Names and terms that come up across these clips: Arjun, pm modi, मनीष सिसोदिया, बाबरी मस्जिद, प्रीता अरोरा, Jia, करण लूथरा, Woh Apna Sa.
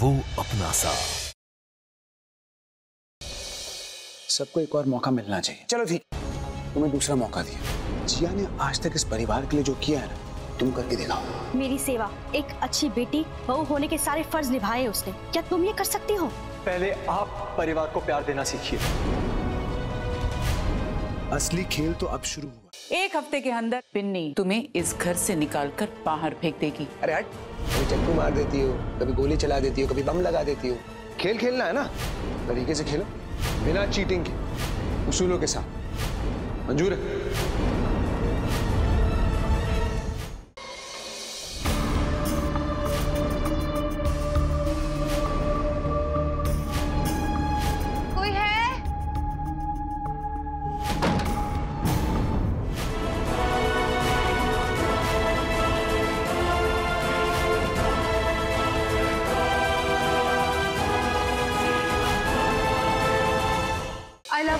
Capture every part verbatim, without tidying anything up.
वो अपना सा। सबको एक और मौका मिलना चाहिए। चलो ठीक, तुम्हें दूसरा मौका दिया। जिया ने आज तक इस परिवार के लिए जो किया है ना, तुम करके दिखाओ। मेरी सेवा, एक अच्छी बेटी, बहू होने के सारे फर्ज निभाए उसने। क्या तुम ये कर सकती हो? पहले आप परिवार को प्यार देना सीखिए। असली खेल तो अब शुरू हुआ। एक हफ्ते के अंदर पिन्नी तुम्हें इस घर से निकालकर बाहर फेंक देगी। अरे हट, कभी चक्कू मार देती हो, कभी गोली चला देती हो, कभी बम लगा देती हो। खेल खेलना है ना, तरीके से खेलो, बिना चीटिंग के, उसूलों के साथ। मंजूर है?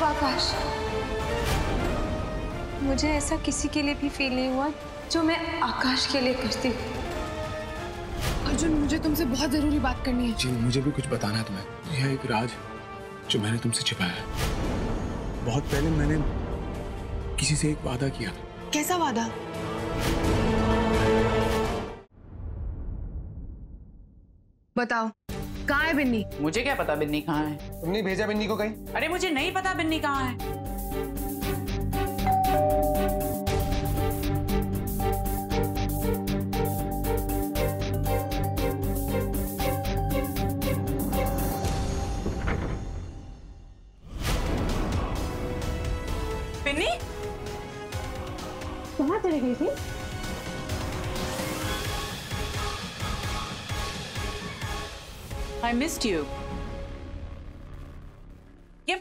आकाश, मुझे ऐसा किसी के लिए भी फील नहीं हुआ जो मैं आकाश के लिए करती हूँ। अर्जुन, मुझे तुमसे बहुत जरूरी बात करनी है। जी, मुझे भी कुछ बताना है तुम्हें। यह एक राज जो मैंने तुमसे छिपाया है। बहुत पहले मैंने किसी से एक वादा किया था। कैसा वादा? बताओ, कहाँ है बिन्नी? मुझे क्या पता बिन्नी कहाँ है। तुमने भेजा बिन्नी को कहीं? अरे मुझे नहीं पता बिन्नी कहाँ है। बिन्नी कहाँ चली गई थी? I missed you. Yep.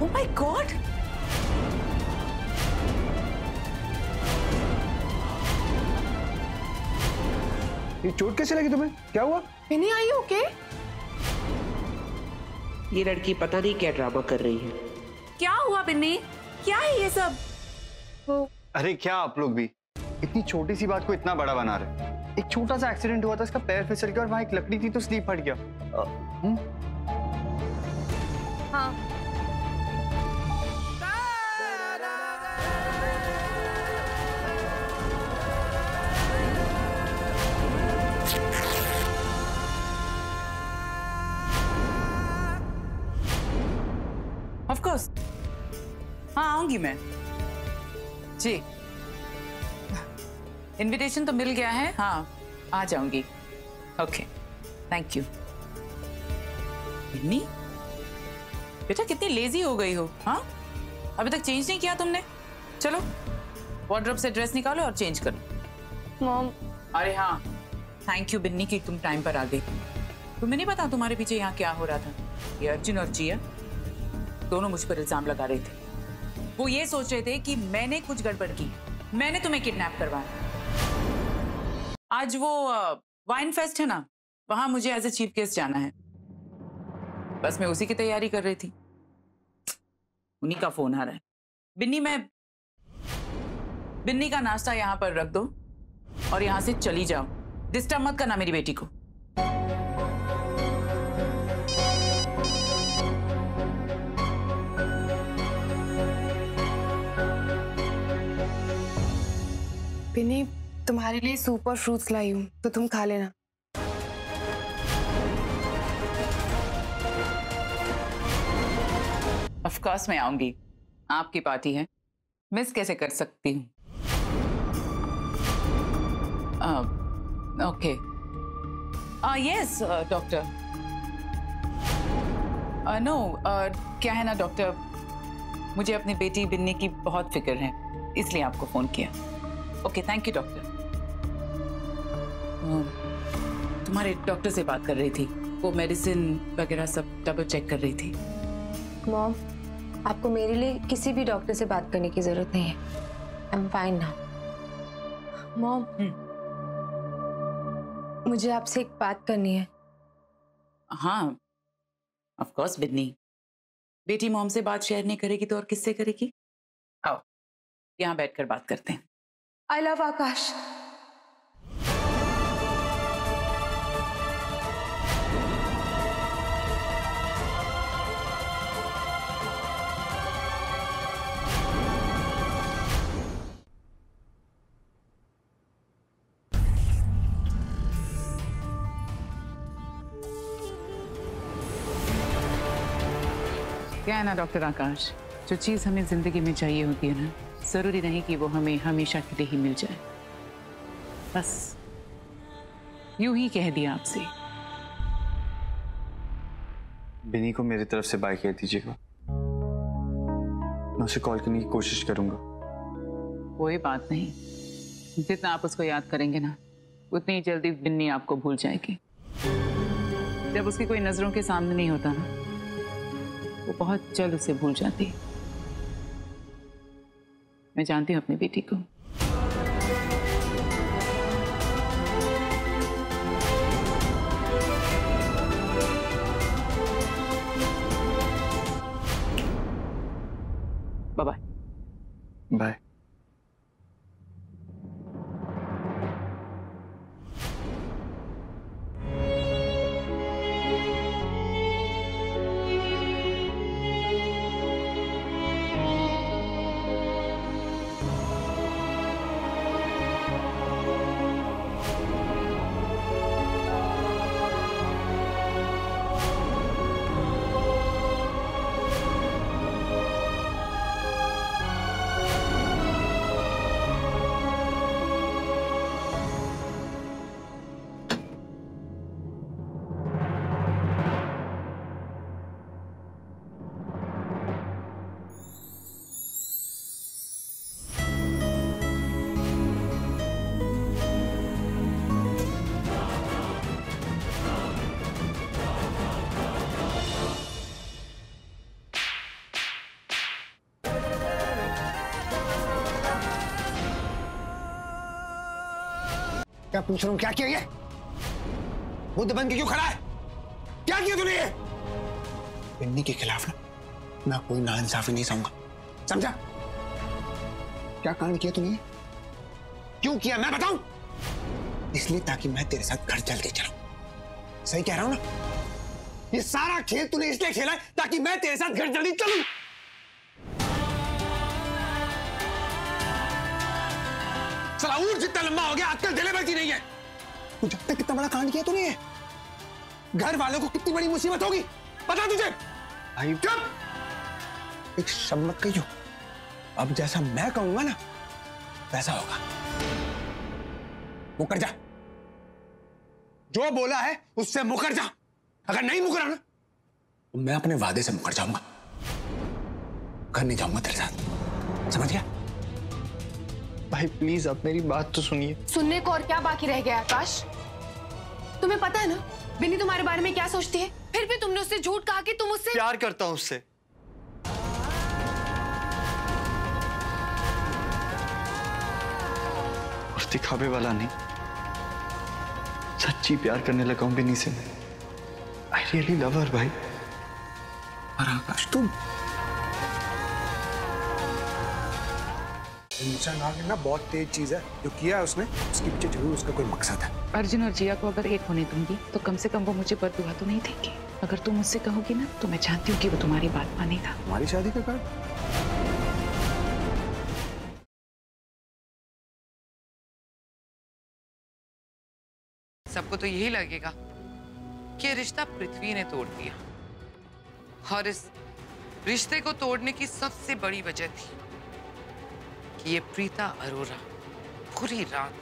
Oh my God. ये चोट कैसे लगी तुम्हें? क्या हुआ? पिनी, आई हो okay? ये लड़की पता नहीं क्या ड्रामा कर रही है। क्या हुआ पिनी? क्या है ये सब? वो... अरे क्या आप लोग भी इतनी छोटी सी बात को इतना बड़ा बना रहे? एक छोटा सा एक्सीडेंट हुआ था, इसका पैर फिसल गया और वहाँ एक लकड़ी थी तो स्लीप फट गया। हाँ। Of course, हाँ आऊंगी मैं जी। इनविटेशन तो मिल गया है, हाँ आ जाऊंगी। Okay, thank you. बिन्नी बेटा, कितनी लेजी हो गई हो। हाँ, अभी तक चेंज नहीं किया तुमने। चलो वार्डरोब से ड्रेस निकालो और चेंज करो। मॉम। अरे हाँ, थैंक यू बिन्नी कि तुम टाइम पर आ गई। तुम्हें नहीं पता तुम्हारे पीछे यहाँ क्या हो रहा था। ये अर्जुन और जिया दोनों मुझ पर इल्जाम लगा रहे थे। वो ये सोच रहे थे कि मैंने कुछ गड़बड़ की, मैंने तुम्हें किडनैप करवाया। आज वो वाइन फेस्ट है ना, वहां मुझे एज ए चीफ गेस्ट जाना है। बस मैं उसी की तैयारी कर रही थी, उन्हीं का फोन आ रहा है। बिन्नी, मैं बिन्नी का नाश्ता यहाँ पर रख दो और यहाँ से चली जाओ। डिस्टर्ब मत करना मेरी बेटी को। बिन्नी, तुम्हारे लिए सूप और फ्रूट्स लाई हूँ, तो तुम खा लेना। ऑफ कोर्स मैं आऊंगी, आपकी पार्टी है, मिस कैसे कर सकती हूँ। Okay, yes doctor. नो, क्या है ना डॉक्टर, मुझे अपनी बेटी बिन्नी की बहुत फिक्र है, इसलिए आपको फोन किया। Okay, thank you doctor. तुम्हारे डॉक्टर से बात कर रही थी, वो मेडिसिन वगैरह सब डबल चेक कर रही थी। मॉम, आपको मेरे लिए किसी भी डॉक्टर से बात करने की जरूरत नहीं है। I am fine now. Mom, मुझे आपसे एक बात करनी है। हाँ, ऑफ कोर्स बिन्नी। बेटी मॉम से बात शेयर नहीं करेगी तो और किससे करेगी? आओ, यहाँ बैठकर बात करते हैं। I love Akash. क्या है ना डॉक्टर आकाश, जो चीज़ हमें ज़िंदगी में चाहिए होती है ना, ज़रूरी नहीं कि वो हमें हमेशा के लिए ही मिल जाए। बस यूं ही कह दिया आपसे। बिनी को मेरी तरफ से बाय कह दीजिएगा, मैं उसे कॉल करने की कोशिश करूंगा। कोई बात नहीं, जितना आप उसको याद करेंगे ना, उतनी जल्दी बिन्नी आपको भूल जाएगी। जब उसकी कोई नजरों के सामने नहीं होता ना, वो बहुत जल्द उसे भूल जाती। मैं जानती हूँ अपनी बेटी को। Bye bye bye. पूछ रहा हूं क्या किया ये? बुद्ध बन के क्यों खड़ा है? क्या किया तूने? बिन्नी के खिलाफ ना मैं कोई नाइंसाफी नहीं सहूंगा, समझा? क्या कांड किया तूने? क्यों किया मैं बताऊं? इसलिए ताकि मैं तेरे साथ घर चल के चलूं। सही कह रहा हूं ना? ये सारा खेल तूने इसलिए खेला है ताकि मैं तेरे साथ घर जल्दी चलूं। साला ऊँट जितना लंबा हो गया, आजकल दिले बलती नहीं है। तुझे अब तक कितना बड़ा कांड किया तूने ये? घर वालों को कितनी बड़ी मुसीबत होगी पता तुझे? भाई चुप, एक शब्द मत कहियो। अब जैसा मैं कहूंगा ना वैसा होगा। मुकर जा, जो बोला है उससे मुकर जा। अगर नहीं मुकरा ना तो मैं अपने वादे से मुकर जाऊंगा। घर नहीं जाऊंगा तेरे साथ, समझ गया? भाई प्लीज आप मेरी बात तो सुनिए। सुनने को और क्या बाकी रह गया आकाश? तुम्हें पता है ना बिन्नी तुम्हारे बारे में क्या सोचती है, फिर भी तुमने उससे झूठ कहा कि तुम उससे प्यार करता हूं। उससे और दिखावे वाला नहीं, सच्ची प्यार करने लगा हूं बिन्नी से। आई रियली लव हर भाई। और आकाश तुम इंसान आगे ना बहुत तेज चीज है, जो किया है उसने उसके पीछे जरूर उसका कोई मकसद है। अर्जुन और जिया को अगर एक होने दूंगी तो कम से कम वो मुझे बददुआ तो नहीं देगी। अगर तुम मुझसे कहोगी ना तो मैं जानती हूँ कि वो तुम्हारी बात मानेगा। हमारी शादी का कार्ड सबको तो यही लगेगा कि रिश्ता पृथ्वी ने तोड़ दिया, और इस रिश्ते को तोड़ने की सबसे बड़ी वजह थी ये प्रीता अरोरा पूरी रात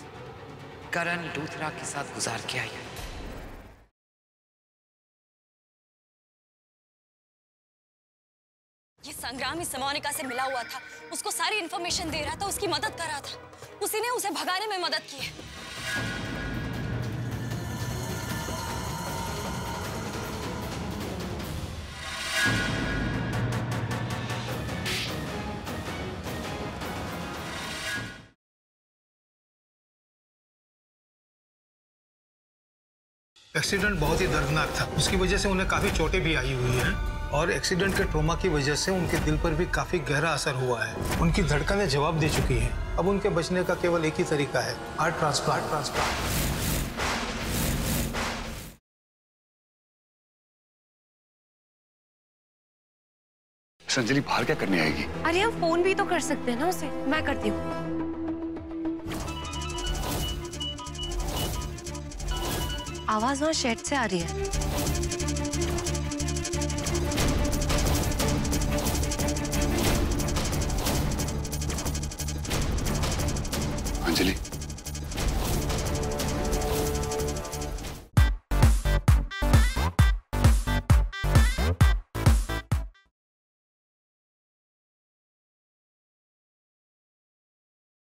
करण लूथरा के साथ गुजार के आई है। ये संग्राम ही समोनिका से मिला हुआ था, उसको सारी इंफॉर्मेशन दे रहा था, उसकी मदद कर रहा था, उसी ने उसे भगाने में मदद की है। एक्सीडेंट बहुत ही दर्दनाक था, उसकी वजह से उन्हें काफी चोटें भी आई हुई हैं, और एक्सीडेंट के ट्रॉमा की वजह से उनके दिल पर भी काफी गहरा असर हुआ है। उनकी धड़कनें जवाब दे चुकी हैं। अब उनके बचने का केवल एक ही तरीका है, हार्ट ट्रांसप्लांट। ट्रांसप्लांट संजली बाहर क्या करने आएगी? अरे हम फोन भी तो कर सकते हैं ना उसे, मैं करती हूँ। आवाज वहां शेड से आ रही है। अंजलि।